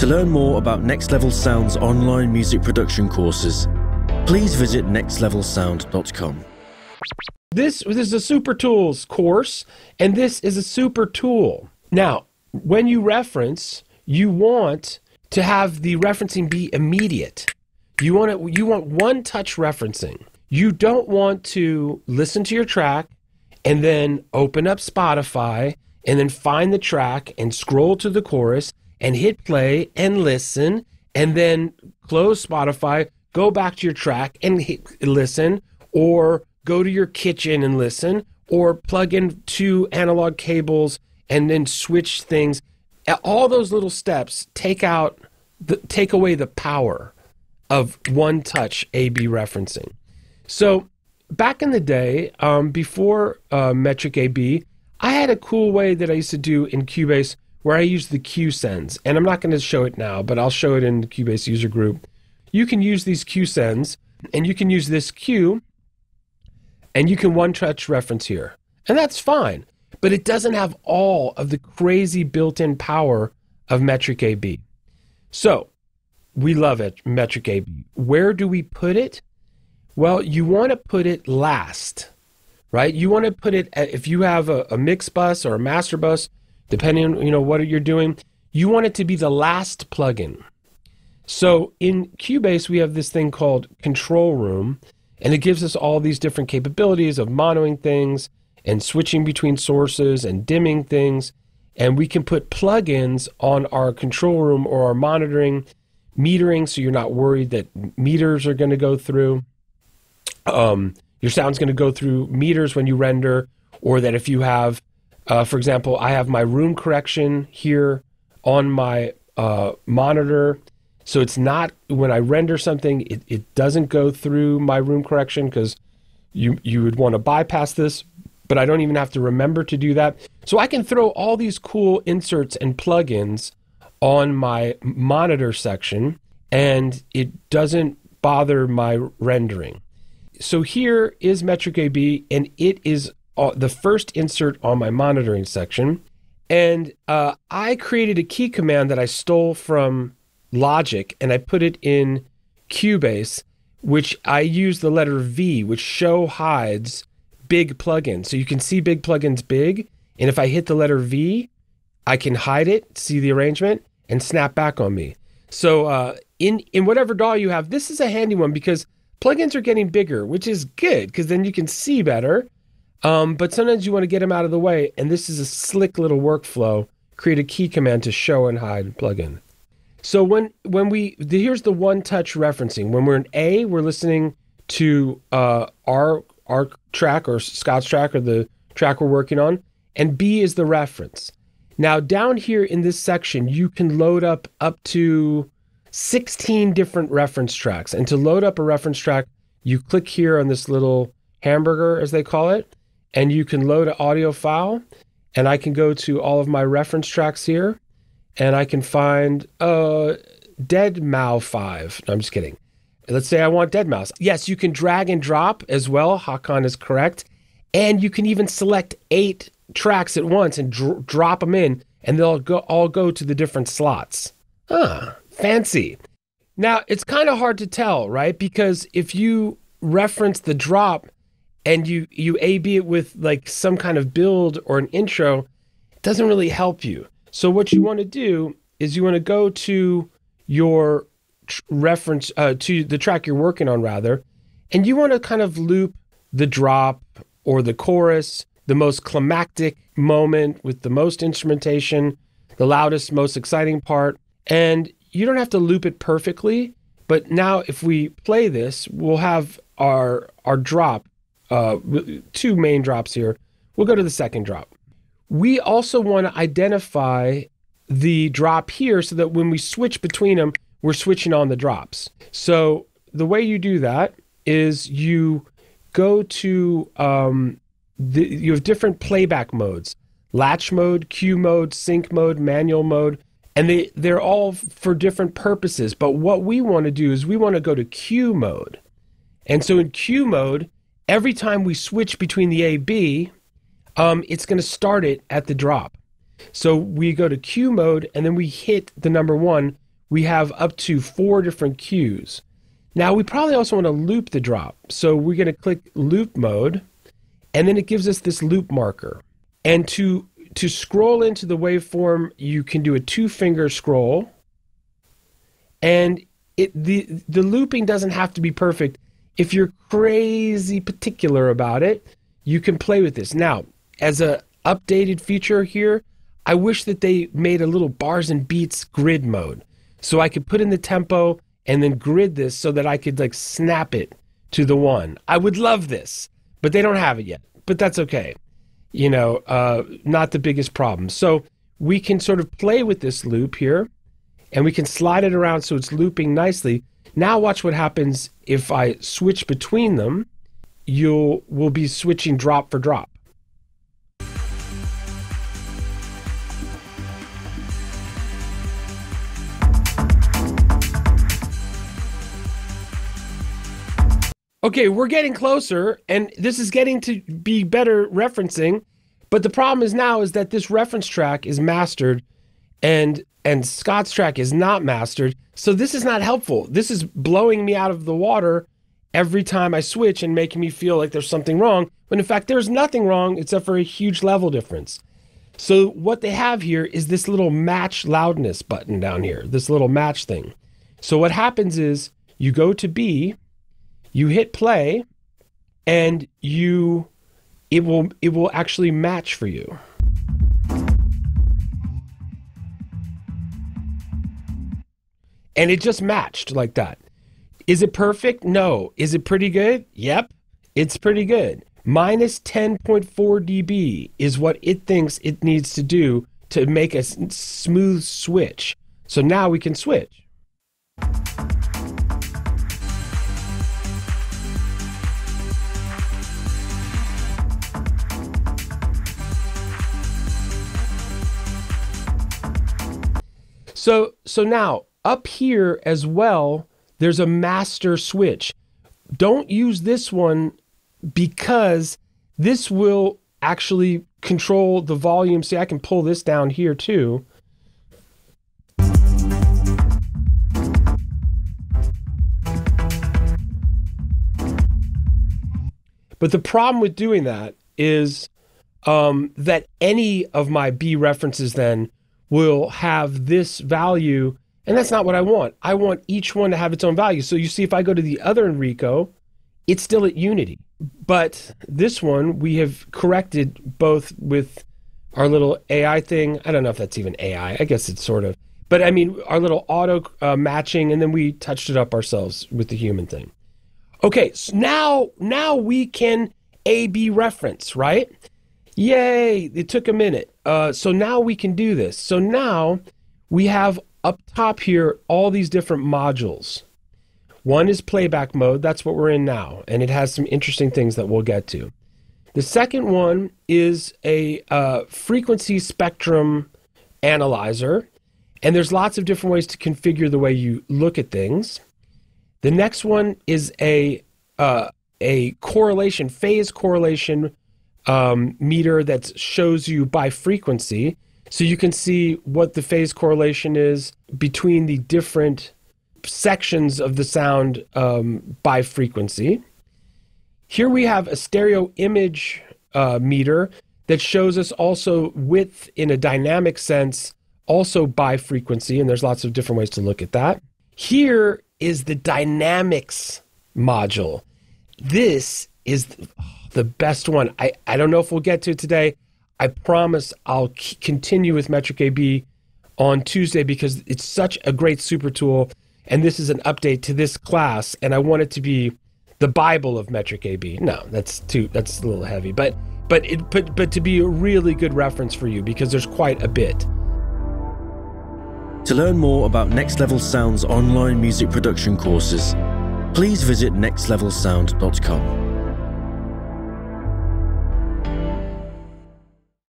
To learn more about Next Level Sound's online music production courses, please visit nextlevelsound.com. This is a super tools course, and this is a super tool. Now, when you reference, you want to have the referencing be immediate. You want one-touch referencing. You don't want to listen to your track and then open up Spotify and then find the track and scroll to the chorus and hit play and listen and then close Spotify, go back to your track and hit listen, or go to your kitchen and listen, or plug in two analog cables and then switch things. All those little steps take away the power of one-touch AB referencing. So back in the day, before Metric AB, I had a cool way that I used to do in Cubase where I used the QSends. And I'm not going to show it now, but I'll show it in the Cubase User Group. You can use these QSends, and you can use this Q, and you can one-touch reference here. And that's fine, but it doesn't have all of the crazy built-in power of Metric AB. So we love it, Metric AB. Where do we put it? Well, you want to put it last, right? You want to put it at, if you have a mix bus or a master bus, depending on what you're doing, you want it to be the last plugin. So in Cubase, we have this thing called Control Room, and it gives us all these different capabilities of monoing things and switching between sources and dimming things. And we can put plugins on our control room or our monitoring, metering, so you're not worried that meters are going to go through. Your sound's going to go through meters when you render, or that if you have, for example, I have my room correction here on my monitor. So it's not, when I render something, it doesn't go through my room correction, because you would want to bypass this, but I don't even have to remember to do that. So I can throw all these cool inserts and plugins on my monitor section, and it doesn't bother my rendering. So here is Metric AB, and it is the first insert on my monitoring section. And I created a key command that I stole from Logic, and I put it in Cubase, which I use the letter V, which show hides big plugins. So you can see big plugins big, and if I hit the letter V, I can hide it, see the arrangement, and snap back on me. So in whatever DAW you have, this is a handy one because plugins are getting bigger, which is good because then you can see better. But sometimes you want to get them out of the way, and this is a slick little workflow. Create a key command to show and hide plugin. So here's the one-touch referencing. When we're in A, we're listening to our track or Scott's track or the track we're working on, and B is the reference. Now down here in this section, you can load up to 16 different reference tracks. And to load up a reference track, you click here on this little hamburger, as they call it, and you can load an audio file. And I can go to all of my reference tracks here, and I can find Deadmau5. No, I'm just kidding. Let's say I want Deadmau5. Yes, you can drag and drop as well. Hakan is correct. And you can even select 8 tracks at once and drop them in, and they'll all go to the different slots. Huh, fancy. Now, it's kind of hard to tell, right? Because if you reference the drop and you A-B it with like some kind of build or an intro, it doesn't really help you. So what you want to do is you want to go to your reference, to the track you're working on rather, and you want to kind of loop the drop or the chorus, the most climactic moment with the most instrumentation, the loudest, most exciting part. And you don't have to loop it perfectly, but now if we play this, we'll have our drop, 2 main drops here. We'll go to the second drop. We also want to identify the drop here so that when we switch between them, we're switching on the drops. So the way you do that is you go to, you have different playback modes, latch mode, cue mode, sync mode, manual mode, and they're all for different purposes. But what we want to do is we want to go to cue mode. And so in cue mode, every time we switch between the AB, it's going to start it at the drop. So we go to cue mode, and then we hit the number 1, we have up to 4 different cues. Now we probably also want to loop the drop. So we're going to click loop mode, and then it gives us this loop marker. And to scroll into the waveform, you can do a 2-finger scroll. And the looping doesn't have to be perfect. If you're crazy particular about it, you can play with this. Now, as an updated feature here, I wish that they made a little bars and beats grid mode. So I could put in the tempo and then grid this so that I could like snap it to the one. I would love this, but they don't have it yet. But that's okay. You know, not the biggest problem. So we can sort of play with this loop here, and we can slide it around so it's looping nicely. Now watch what happens if I switch between them. We'll be switching drop for drop. Okay, we're getting closer, and this is getting to be better referencing, but the problem is now is that this reference track is mastered, and Scott's track is not mastered, so this is not helpful. This is blowing me out of the water every time I switch and making me feel like there's something wrong, when in fact there's nothing wrong except for a huge level difference. So what they have here is this little match loudness button down here, this little match thing. So what happens is you go to B, you hit play, and it will actually match for you. And it just matched like that. Is it perfect? No. Is it pretty good? Yep, it's pretty good. Minus 10.4 dB is what it thinks it needs to do to make a smooth switch. So now we can switch. So now, up here as well, there's a master switch. Don't use this one because this will actually control the volume. See, I can pull this down here too. But the problem with doing that is that any of my B references then will have this value, and that's not what I want. I want each one to have its own value. So you see, if I go to the other Enrico, it's still at unity. But this one, we have corrected both with our little AI thing. I don't know if that's even AI. I guess it's sort of. But I mean, our little auto matching, and then we touched it up ourselves with the human thing. Okay, so now we can A-B reference, right? Yay, it took a minute. So now we can do this. So now we have up top here all these different modules. One is playback mode. That's what we're in now. And it has some interesting things that we'll get to. The second one is a frequency spectrum analyzer. And there's lots of different ways to configure the way you look at things. The next one is a correlation, phase correlation meter that shows you by frequency, so you can see what the phase correlation is between the different sections of the sound by frequency. Here we have a stereo image meter that shows us also width in a dynamic sense, also by frequency, and there's lots of different ways to look at that. Here is the dynamics module. This is the best one. I don't know if we'll get to it today. I promise I'll continue with Metric AB on Tuesday because it's such a great super tool, and this is an update to this class, and I want it to be the Bible of Metric AB. No, that's a little heavy, but to be a really good reference for you because there's quite a bit. To learn more about Next Level Sound's online music production courses, please visit nextlevelsound.com.